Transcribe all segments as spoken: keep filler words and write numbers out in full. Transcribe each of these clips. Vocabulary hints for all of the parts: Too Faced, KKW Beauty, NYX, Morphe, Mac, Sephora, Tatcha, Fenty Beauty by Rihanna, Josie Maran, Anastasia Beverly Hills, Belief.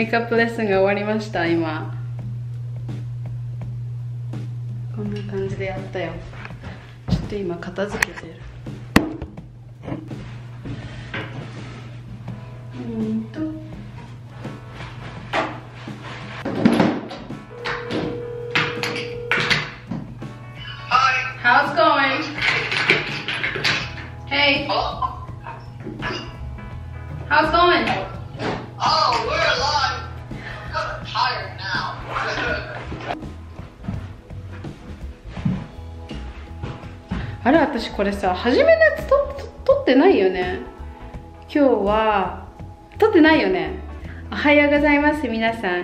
メイクアップレッスンが終わりました。今こんな感じでやったよ。ちょっと今片付けてる。うんとHow's going? Hey. Oh. How's going? Oh, we're alive. I'm tired now. あれ、私これさ、初めのやつ撮ってないよね。今日は撮ってないよね。おはようございます皆さん。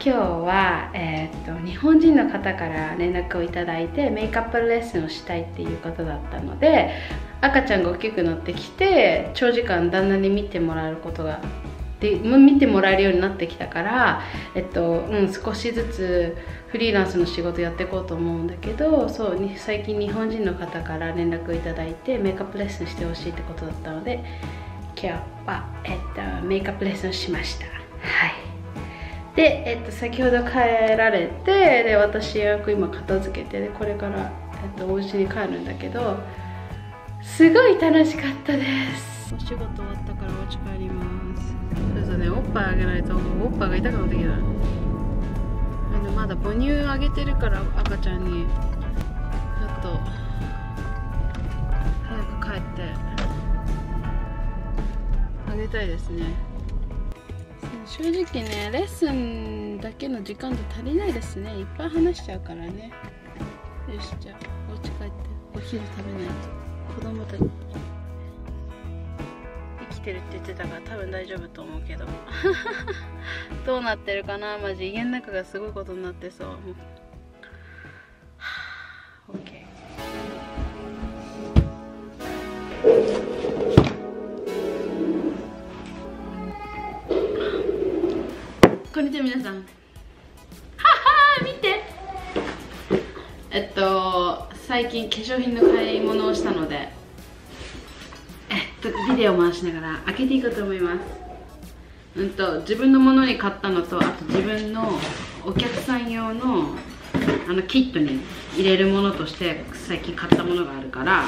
今日は、えー、っと日本人の方から連絡をいただいてメイクアップレッスンをしたいっていうことだったので、赤ちゃんが大きくなってきて長時間旦那に見てもらうことがで見てもらえるようになってきたから、えっとうん、少しずつフリーランスの仕事やっていこうと思うんだけど、そう最近日本人の方から連絡をいただいてメイクアップレッスンしてほしいってことだったので、今日は、えっと、メイクアップレッスンしました。はいで、えっと、先ほど帰られて、で私よく今片付けて、でこれから、えっと、お家に帰るんだけど、すごい楽しかったです。お仕事終わったからお家帰ります。そうそうね、おっぱいあげないとおっぱいが痛くなってきた。あのまだ母乳あげてるから、赤ちゃんにちょっと早く帰ってあげたいですね。正直ね、レッスンだけの時間で足りないですね。いっぱい話しちゃうからね。よし、じゃあお家帰ってお昼食べないと。子供たち生きてるって言ってたから多分大丈夫と思うけどどうなってるかな。マジ家の中がすごいことになってそう。こんにちは皆さん。ははー、見て。えっと最近化粧品の買い物をしたので、えっとビデオ回しながら開けていこうと思います。うんと自分のものに買ったのと、あと自分のお客さん用のあのキットに入れるものとして最近買ったものがあるから、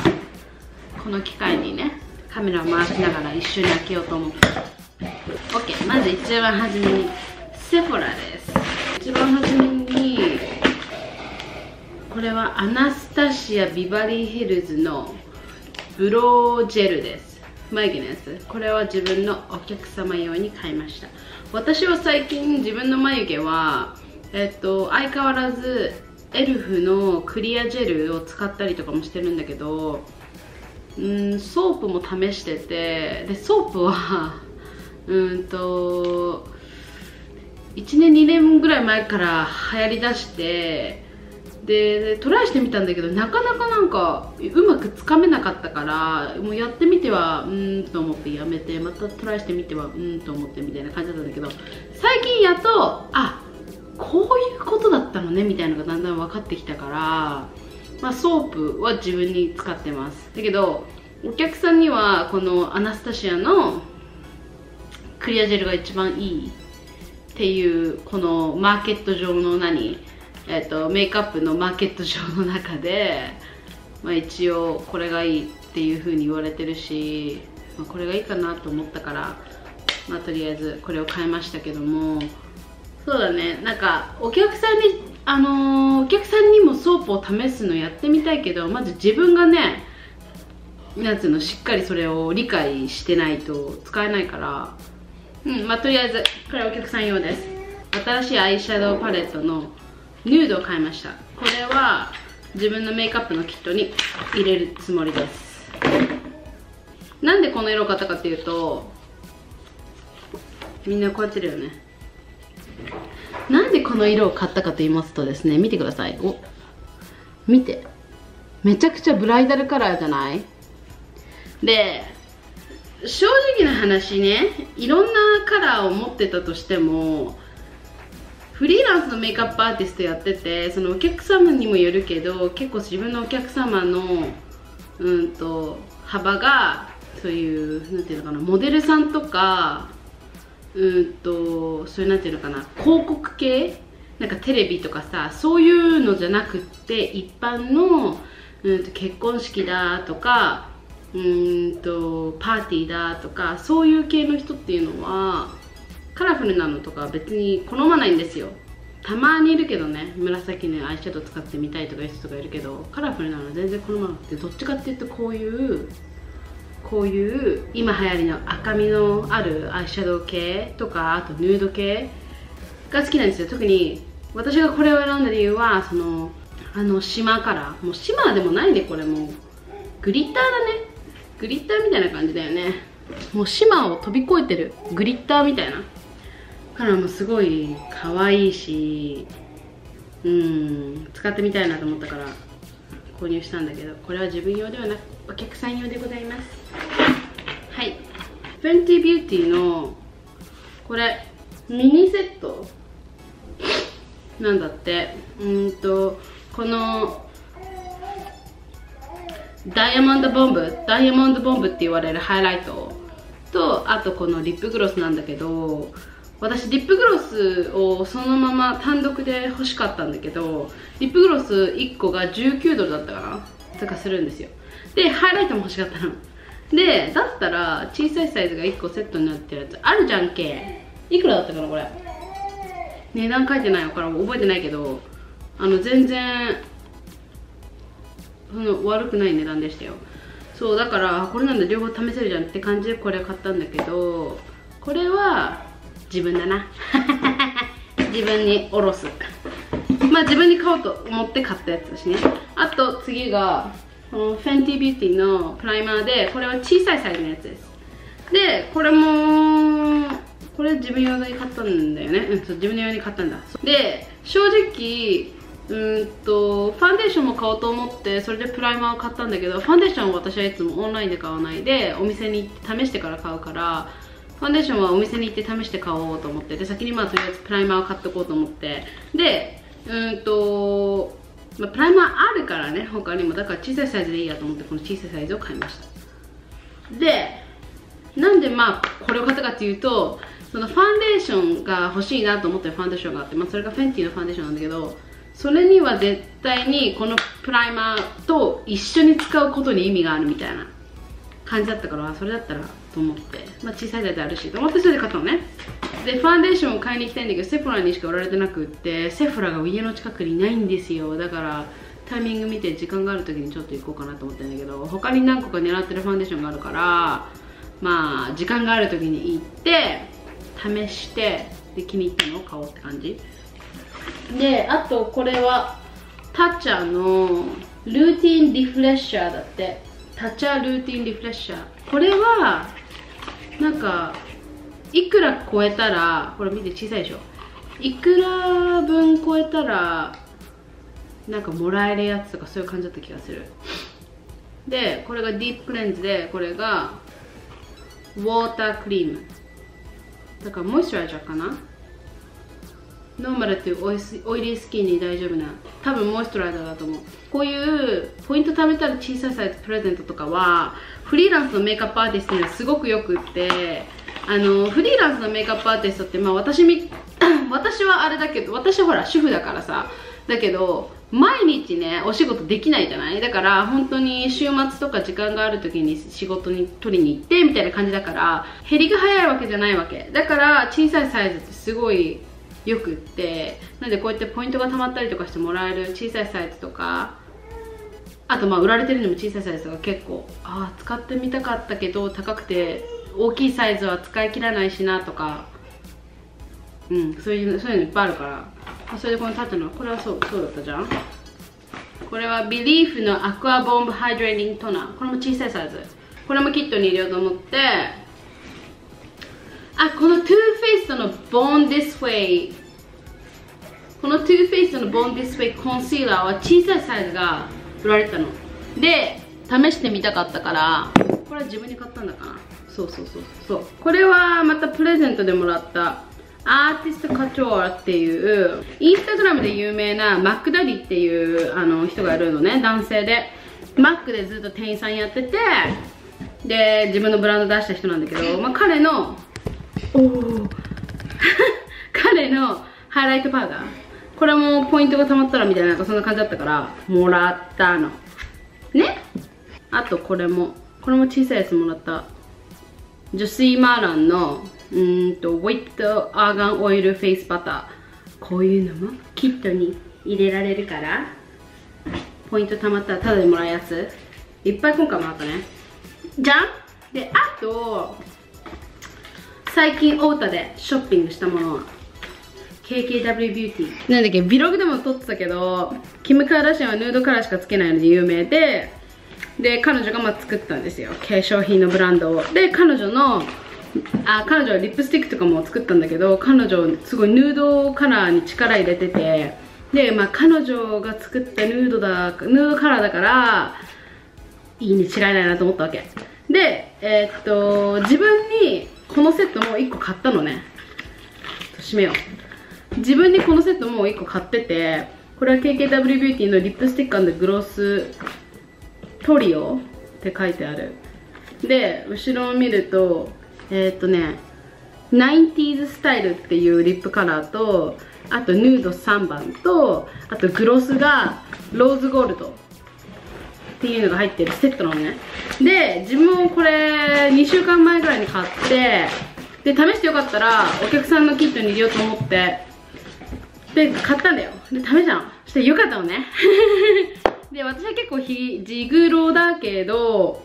この機会にねカメラを回しながら一緒に開けようと思って。 OK、 まず一番初めにセフォラです。一番初めにこれはアナスタシアビバリーヒルズのブロージェルです。眉毛のやつ。これは自分のお客様用に買いました。私は最近自分の眉毛は、えっと、相変わらずエルフのクリアジェルを使ったりとかもしてるんだけど、うんソープも試してて、でソープはうんといちねんにねんぐらい前から流行りだして、でトライしてみたんだけど、なかなかなんかうまくつかめなかったから、もうやってみてはうーんと思ってやめて、またトライしてみてはうーんと思ってみたいな感じだったんだけど、最近やっとあこういうことだったのねみたいなのがだんだん分かってきたから、まあソープは自分に使ってます。だけどお客さんにはこのアナスタシアのクリアジェルが一番いいっていう、このマーケット上の何、えー、とメイクアップのマーケット上の中で、まあ、一応これがいいっていう風に言われてるし、まあ、これがいいかなと思ったから、まあ、とりあえずこれを買いましたけども、そうだね、なんかお客さんに、あのー、お客さんにもソープを試すのやってみたいけど、まず自分がねなんつうのしっかりそれを理解してないと使えないから。うん、まあ、とりあえずこれはお客さん用です。新しいアイシャドウパレットのヌードを買いました。これは自分のメイクアップのキットに入れるつもりです。なんでこの色を買ったかっていうと、みんなこうやってるよね。なんでこの色を買ったかと言いますとですね、見てください。お見て、めちゃくちゃブライダルカラーじゃない？で正直な話ね、いろんなカラーを持ってたとしても、フリーランスのメイクアップアーティストやってて、そのお客様にもよるけど、結構自分のお客様のうんと幅が、そういうなんていうのかな、モデルさんとかうんとそういうなんていうのかな、広告系なんかテレビとかさ、そういうのじゃなくって一般の、うんと結婚式だとかうんとパーティーだとかそういう系の人っていうのはカラフルなのとか別に好まないんですよ。たまにいるけどね、紫のアイシャドウ使ってみたいとかいう人とかいるけど、カラフルなの全然好まなくて、どっちかっていうとこういうこういう今流行りの赤みのあるアイシャドウ系とか、あとヌード系が好きなんですよ。特に私がこれを選んだ理由はそのあのシマーカラー、もうシマーでもないね、これもうグリッターだね。グリッターみたいな感じだよね。もうシマーを飛び越えてるグリッターみたいなカラーもすごい可愛いし、うん使ってみたいなと思ったから購入したんだけど、これは自分用ではなくお客さん用でございます。はい、フェンティ ビューティーのこれミニセットなんだって。うんとこのダイヤモンドボンブダイヤモンドボンブって言われるハイライトと、あとこのリップグロスなんだけど、私リップグロスをそのまま単独で欲しかったんだけど、リップグロスいっこがじゅうきゅうドルだったかなとかするんですよ。でハイライトも欲しかったので、だったら小さいサイズがいっこセットになってるやつあるじゃんけ。いくらだったかなこれ、値段書いてないのから覚えてないけど、あの全然その悪くない値段でしたよ。そうだからこれなんで両方試せるじゃんって感じでこれ買ったんだけど、これは自分だな自分におろす、まあ自分に買おうと思って買ったやつだしね。あと次がこのフェンティ ビューティーのプライマーで、これは小さいサイズのやつです。でこれもこれ自分用に買ったんだよね、うん、そう自分用に買ったんだ。で正直うんとファンデーションも買おうと思って、それでプライマーを買ったんだけど、ファンデーションは私はいつもオンラインで買わないでお店に行って試してから買うから、ファンデーションはお店に行って試して買おうと思って、で先にまあとりあえずプライマーを買っておこうと思って、でうんと、まあ、プライマーあるからね他にも、だから小さいサイズでいいやと思ってこの小さいサイズを買いました。でなんでまあこれを買ったかっていうと、そのファンデーションが欲しいなと思ってるファンデーションがあって、まあ、それがフェンティのファンデーションなんだけど、それには絶対にこのプライマーと一緒に使うことに意味があるみたいな感じだったから、それだったらと思って、まあ、小さいサイズあるしと思ってそれで買ったのね。でファンデーションを買いに行きたいんだけど、セフォラにしか売られてなくって、セフォラが家の近くにないんですよ。だからタイミング見て時間がある時にちょっと行こうかなと思ってるんだけど、他に何個か狙ってるファンデーションがあるから、まあ時間がある時に行って試して、で気に入ったのを買おうって感じで。あとこれはタチャのルーティンリフレッシャーだって。タチャルーティンリフレッシャー、これはなんかいくら超えたら、これ見て小さいでしょ、いくら分超えたらなんかもらえるやつとかそういう感じだった気がする。でこれがディープクレンズで、これがウォータークリームだからモイスチャライザーかな。ノーマルっていうオイリースキンに大丈夫な、多分モイスチャライザーだと思う。こういうポイント貯めたら小さいサイズプレゼントとかはフリーランスのメイクアップアーティストにはすごくよくって、あのフリーランスのメイクアップアーティストって、まあ、私み私はあれだけど、私はほら主婦だからさ、だけど毎日ねお仕事できないじゃない。だから本当に週末とか時間がある時に仕事に取りに行ってみたいな感じだから、減りが早いわけじゃないわけだから、小さいサイズってすごいよくって、なんでこうやってポイントがたまったりとかしてもらえる小さいサイズとか、あとまあ売られてるのも小さいサイズが結構、ああ使ってみたかったけど高くて大きいサイズは使い切らないしなとか、うんそういうそういうのいっぱいあるから。それでこのタッチのこれはそうそうだったじゃん。これはビリーフのアクアボンブハイドレーティングトナー、これも小さいサイズ、これもキットに入れようと思って、あ、このトゥーフェイスのボーンディスウェイ、このトゥーフェイスのボーンディスウェイコンシーラーは小さいサイズが売られたので試してみたかったから、これは自分に買ったんだかな。そうそうそうそう、これはまたプレゼントでもらったアーティストカチョーラっていうインスタグラムで有名なマックダディっていうあの人がいるのね、男性でマックでずっと店員さんやってて、で自分のブランド出した人なんだけど、まあ、彼のおー彼のハイライトパウダー、これもポイントがたまったらみたいな、なんかそんな感じだったからもらったのね。あとこれもこれも小さいやつもらった。ジョシー・マーランのうーんとウィットアーガンオイルフェイスバター、こういうのもキットに入れられるからポイントたまったらただでもらうやついっぱい今回もらったね、じゃん。であと最近オータでショッピングしたものは ケーケーダブリュー ビューティーなんだっけ、ビログでも撮ってたけど、キム・カーダシアンはヌードカラーしかつけないので有名で、で彼女がまあ作ったんですよ、化粧品のブランドを。で彼女のあ彼女はリップスティックとかも作ったんだけど、彼女すごいヌードカラーに力入れてて、で、まあ、彼女が作ったヌードだヌードカラーだからいいに違いないなと思ったわけで、えー、っと自分にこのセットもういっこ買ったのね。閉めよう。自分にこのセットもういっこ買ってて、これは ケーケーダブリュー ビューティーのリップスティック&グロストリオって書いてある。で後ろを見るとえーっとね ナインティーズ スタイルっていうリップカラーと、あとヌードさんばんと、あとグロスがローズゴールドっていうのが入ってるセットなのね。で自分もこれにしゅうかんまえぐらいに買って、で試してよかったらお客さんのキットに入れようと思ってで買ったんだよ。で試したの、そしてよかったのねで私は結構ひジグロだけど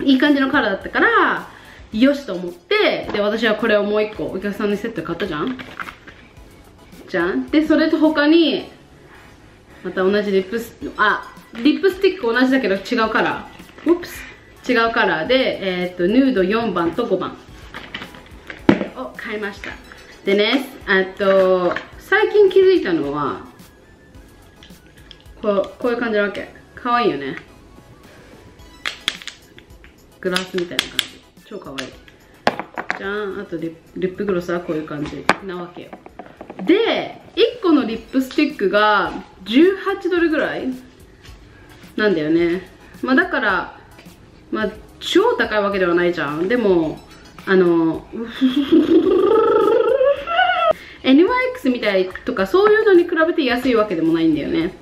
いい感じのカラーだったからよしと思って、で私はこれをもういっこお客さんのセット買ったじゃんじゃんでそれと他にまた同じリップスあリップスティック同じだけど違うカラー、うっす違うカラーで、えー、っとヌードよんばんとごばんを買いました。でね、あと最近気づいたのはこう、こういう感じなわけ。かわいいよね、グラスみたいな感じ、超かわいいじゃん。あとリップ、リップグロスはこういう感じなわけよ。でいっこのリップスティックがじゅうはちドルぐらいなんだよね。まあだからまあ超高いわけではないじゃん。でもあのエヌワイエックス みたいとかそういうのに比べて安いわけでもないんだよね。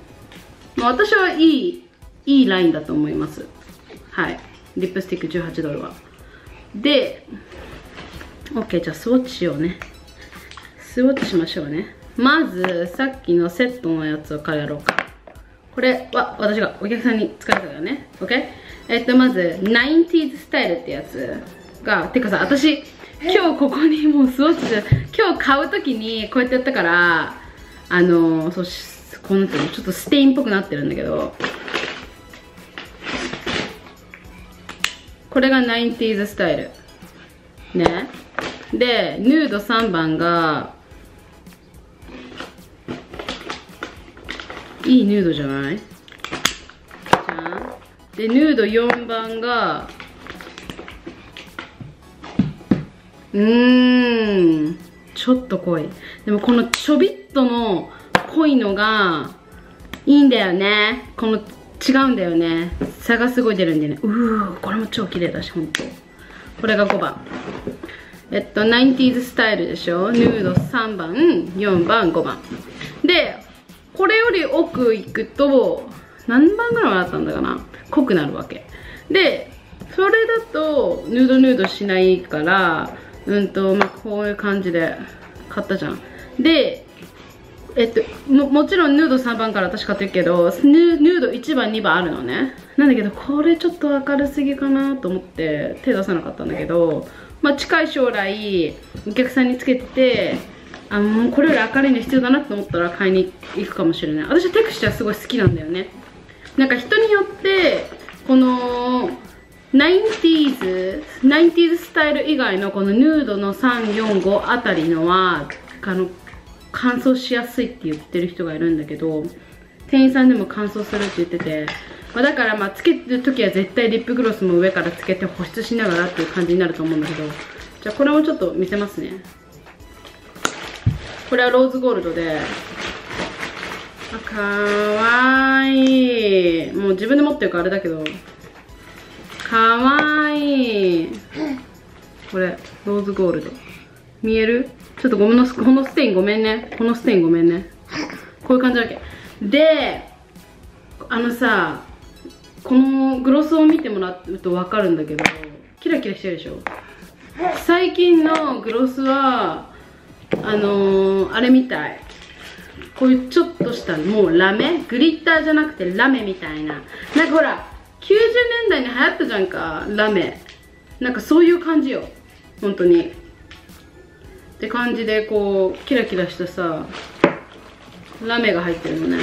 まあ私はいいいいラインだと思います。はい、リップスティックじゅうはちドルは。で OK、 じゃあスウォッチしようね、スウォッチしましょうね。まずさっきのセットのやつをからやろうか。これは私がお客さんに使ったからね。 OK、 えっとまず ナインティーズ スタイルってやつが、てかさ私今日ここにもうスウォッチで今日買う時にこうやってやったから、あのそうこうなってる、ちょっとステインっぽくなってるんだけど、これが ナインティーズ スタイルね。でヌードさんばんがいいヌードじゃない？じゃん。でヌードよんばんがうーんちょっと濃い。でもこのちょびっとの濃いのがいいんだよね。この違うんだよね、差がすごい出るんでね。うーこれも超綺麗だし本当。これがごばん、えっと ナインティーズ スタイルでしょ、ヌードさんばんよんばんごばんで、これより奥行くと何番ぐらいだったんだかな、濃くなるわけで、それだとヌードヌードしないからうんと、まあ、こういう感じで買ったじゃん。でえっと、も, もちろんヌードさんばんから私買ってるけど、ヌードいちばんにばんあるのね。なんだけどこれちょっと明るすぎかなと思って手出さなかったんだけど、まあ、近い将来お客さんにつけてて、あのこれより明るいの必要だなと思ったら買いに行くかもしれない。私はテクスチャーすごい好きなんだよね。なんか人によってこの ナインティーズ, ナインティーズスタイル以外のこのヌードのさんよんごあたりのはあの乾燥しやすいって言ってる人がいるんだけど、店員さんでも乾燥するって言ってて、まあ、だからまあつけるときは絶対リップグロスも上からつけて保湿しながらっていう感じになると思うんだけど、じゃあこれもちょっと見せますね。これはローズゴールドで、あかわいい、もう自分で持ってるからあれだけどかわいい。これローズゴールド見える？ちょっとごめんの、このステインごめんね。このステインごめんね。こういう感じだっけ。で、あのさ、このグロスを見てもらうと分かるんだけど、キラキラしてるでしょ。最近のグロスは、あのー、あれみたい。こういうちょっとした、もうラメ、グリッターじゃなくてラメみたいな。なんかほら、きゅうじゅうねんだいに流行ったじゃんか、ラメ。なんかそういう感じよ。本当に。って感じで、こう、キラキラしたさ、ラメが入ってるのね。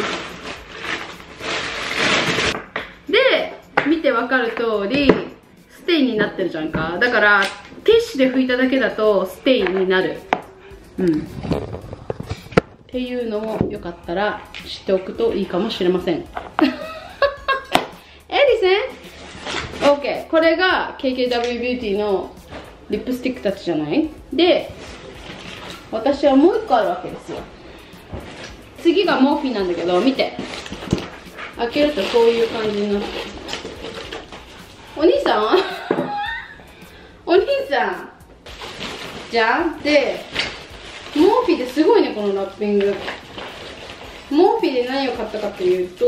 で、見てわかる通り、ステインになってるじゃんか。だから、ティッシュで拭いただけだと、ステインになる。うん。っていうのをよかったら知っておくといいかもしれません。エリセン ?OK。これが ケーケーダブリュー Beauty のリップスティックたちじゃない？で、私はもういっこあるわけですよ。次がモーフィーなんだけど、見て。開けるとこういう感じになってる。お兄さんお兄さんじゃん。で、モーフィーですごいね、このラッピング。モーフィーで何を買ったかっていうと、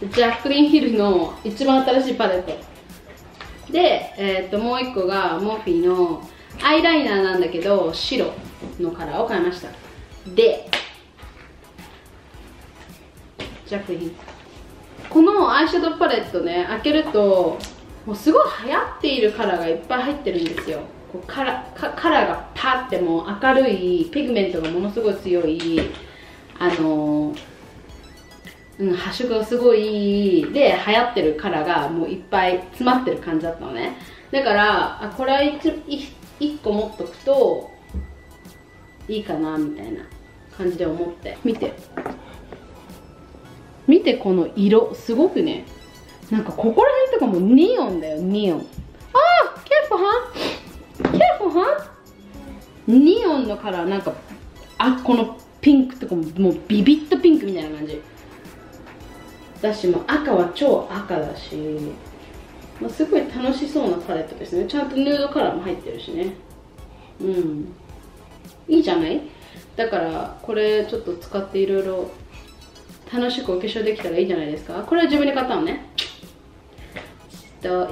ジャックリン・ヒルの一番新しいパレットで、えー、っともう一個がモーフィーのアイライナーなんだけど、白のカラーを買いました。で、ジャックリン、このアイシャドウパレットね、開けるともうすごい流行っているカラーがいっぱい入ってるんですよ。こうカラ、カ、カラーがパッて、もう明るい、ピグメントがものすごい強い、あのー、うん、発色がすごいで、流行ってるカラーがもういっぱい詰まってる感じだったのね。だから、あ、これはいっこ持っとくといいかなみたいな感じで思って。見て見て、この色すごくね、なんかここら辺とかもニオンだよ、ニオン。ああ、ケーフォハン、ケーフォハン、ニオンのカラー。なんか、あ、このピンクとかももうビビッとピンクみたいな感じだし、もう赤は超赤だし、まあ、すごい楽しそうなパレットですね。ちゃんとヌードカラーも入ってるしね。うん、いいじゃない。だからこれちょっと使っていろいろ楽しくお化粧できたらいいじゃないですか。これは自分で買ったのね。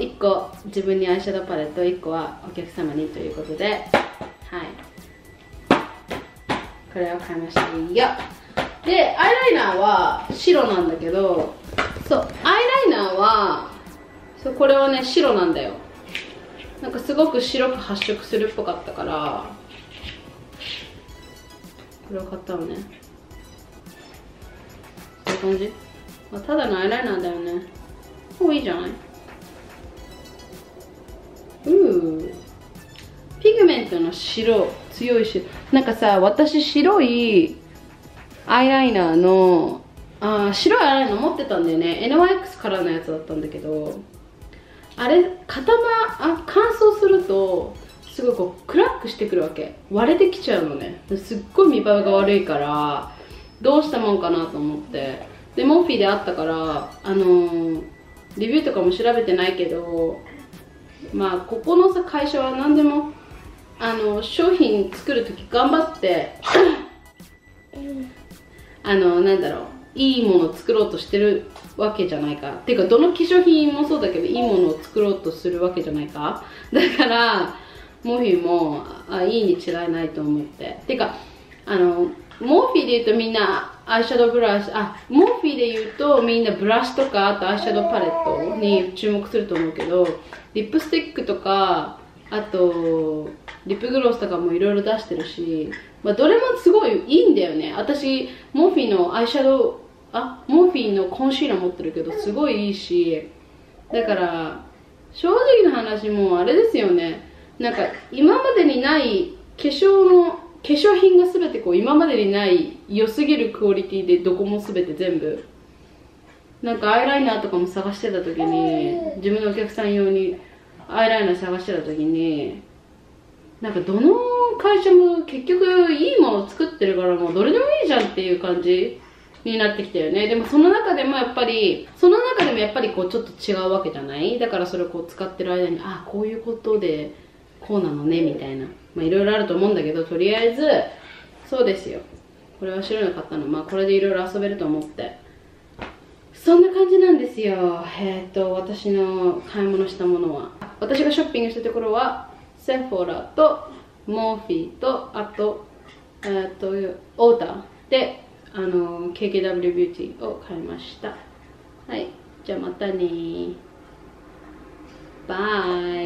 いっこ自分にアイシャドウパレット、いっこはお客様にということで、はい、これを買いましたよ。で、アイライナーは白なんだけど、そう、アイライナーはそう、これはね、白なんだよ。なんかすごく白く発色するっぽかったからこれを買ったのね。そういう感じ、まあ、ただのアイライナーだよね。もういいじゃない。うー、ピグメントの白、強い白。なんかさ、私白いアイライナーの、あー、白いアイライナー持ってたんだよね。 エヌワイエックス カラーのやつだったんだけど、あれ固まあ乾燥するとすごいこうクラックしてくるわけ、割れてきちゃうのね。すっごい見栄えが悪いから、どうしたもんかなと思って。で、モーフィーであったから、あのー、レビューとかも調べてないけど、まあここのさ、会社は何でも、あの、商品作るとき頑張ってあの、なんだろう、いいものを作ろうとしてるわけじゃないか。っていうか、どの化粧品もそうだけど、いいものを作ろうとするわけじゃないか。だからモーフィーもあいいに違いないと思って。っていうか、あの、モーフィーで言うとみんなアイシャドウブラシ、あ、モーフィーで言うとみんなブラシとか、あとアイシャドウパレットに注目すると思うけど、リップスティックとか、あとリップグロスとかもいろいろ出してるし、まあ、どれもすごいいいんだよね。私モーフィーのアイシャドウ、あ、モーフィーのコンシーラー持ってるけど、すごいいいし。だから正直な話、もうあれですよね、なんか今までにない化粧の化粧品が全てこう、今までにない良すぎるクオリティで、どこも全て全部なんか、アイライナーとかも探してた時に、自分のお客さん用にアイライナー探してた時に、なんかどの会社も結局いいものを作ってるから、もうどれでもいいじゃんっていう感じになってきたよね。でもその中でもやっぱりその中でもやっぱりこうちょっと違うわけじゃない。だからそれをこう使ってる間に、ああこういうことでこうなのねみたいな、まあいろいろあると思うんだけど、とりあえずそうですよ。これは白いの買ったの、まあこれでいろいろ遊べると思って、そんな感じなんですよ。えー、っと私の買い物したものは、私がショッピングしたところはセフォラとモーフィーとあとえー、っとオーターであの ケーケーダブリュー ビューティーを買いました。はい、じゃあまたねー。バイ。